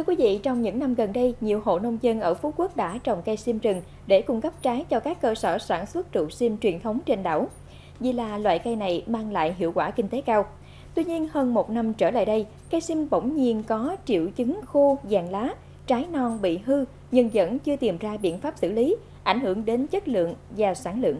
Thưa quý vị, trong những năm gần đây, nhiều hộ nông dân ở Phú Quốc đã trồng cây sim rừng để cung cấp trái cho các cơ sở sản xuất rượu sim truyền thống trên đảo. Vì là loại cây này mang lại hiệu quả kinh tế cao. Tuy nhiên, hơn một năm trở lại đây, cây sim bỗng nhiên có triệu chứng khô, vàng lá, trái non bị hư nhưng vẫn chưa tìm ra biện pháp xử lý, ảnh hưởng đến chất lượng và sản lượng.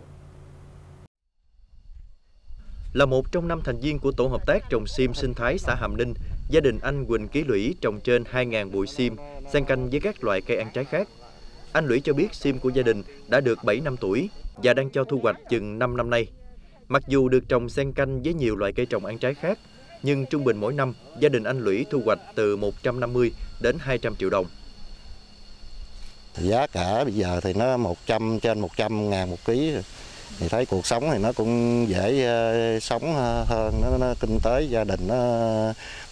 Là một trong 5 thành viên của tổ hợp tác trồng sim sinh thái xã Hàm Ninh, gia đình anh Quỳnh Ký Lũy trồng trên 2.000 bụi sim, xen canh với các loại cây ăn trái khác. Anh Lũy cho biết sim của gia đình đã được 7 năm tuổi và đang cho thu hoạch chừng 5 năm nay. Mặc dù được trồng xen canh với nhiều loại cây trồng ăn trái khác, nhưng trung bình mỗi năm, gia đình anh Lũy thu hoạch từ 150 đến 200 triệu đồng. Giá cả bây giờ thì nó 100 trên 100 ngàn một ký. Thì thấy cuộc sống thì nó cũng dễ sống hơn, nó kinh tế gia đình nó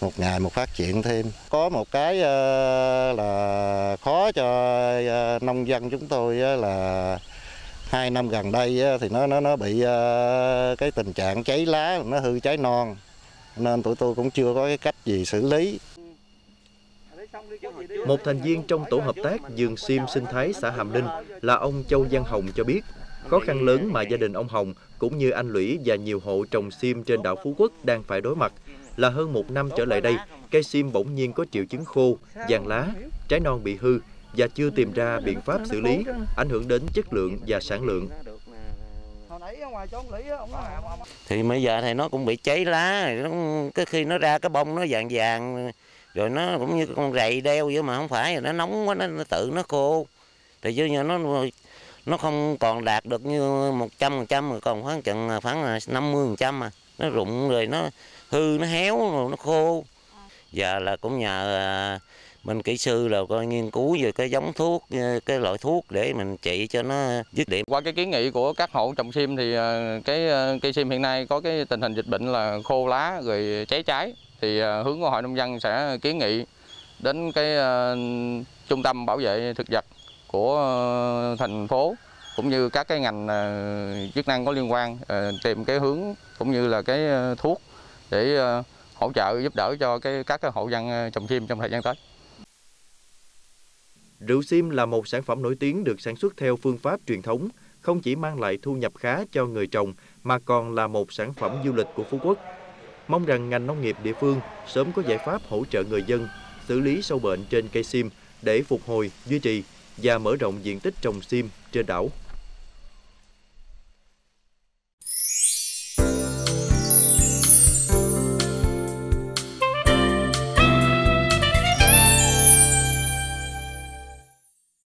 một ngày một phát triển thêm. Có một cái là khó cho nông dân chúng tôi là 2 năm gần đây thì nó bị cái tình trạng cháy lá, nó hư trái non, nên tụi tôi cũng chưa có cái cách gì xử lý. Một thành viên trong tổ hợp tác vườn sim sinh thái xã Hàm Ninh là ông Châu Văn Hồng cho biết khó khăn lớn mà gia đình ông Hồng cũng như anh Lũy và nhiều hộ trồng sim trên đảo Phú Quốc đang phải đối mặt là hơn một năm trở lại đây, cây sim bỗng nhiên có triệu chứng khô, vàng lá, trái non bị hư và chưa tìm ra biện pháp xử lý, ảnh hưởng đến chất lượng và sản lượng. Thì bây giờ thì nó cũng bị cháy lá, cái khi nó ra cái bông nó vàng vàng, rồi nó cũng như con rầy đeo vậy mà không phải, rồi nó nóng quá nó tự nó khô. Thì chứ nó không còn đạt được như 100%, mà còn khoảng chừng 50% mà. Nó rụng rồi nó hư, nó héo rồi nó khô. Giờ là cũng nhờ bên kỹ sư là coi nghiên cứu về cái giống thuốc, cái loại thuốc để mình trị cho nó dứt điểm. Qua cái kiến nghị của các hộ trồng sim thì cái cây sim hiện nay có cái tình hình dịch bệnh là khô lá rồi cháy trái. Thì hướng của hội nông dân sẽ kiến nghị đến cái trung tâm bảo vệ thực vật của thành phố cũng như các cái ngành chức năng có liên quan tìm cái hướng cũng như là cái thuốc để hỗ trợ giúp đỡ cho các hộ dân trồng sim trong thời gian tới. Rượu sim là một sản phẩm nổi tiếng được sản xuất theo phương pháp truyền thống, không chỉ mang lại thu nhập khá cho người trồng mà còn là một sản phẩm du lịch của Phú Quốc. Mong rằng ngành nông nghiệp địa phương sớm có giải pháp hỗ trợ người dân xử lý sâu bệnh trên cây sim để phục hồi, duy trì và mở rộng diện tích trồng sim trên đảo.